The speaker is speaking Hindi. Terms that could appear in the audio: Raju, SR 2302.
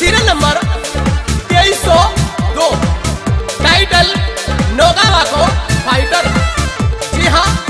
सीरियल नंबर 2302, टाइटल नोगावा को फाइटर। जी हाँ।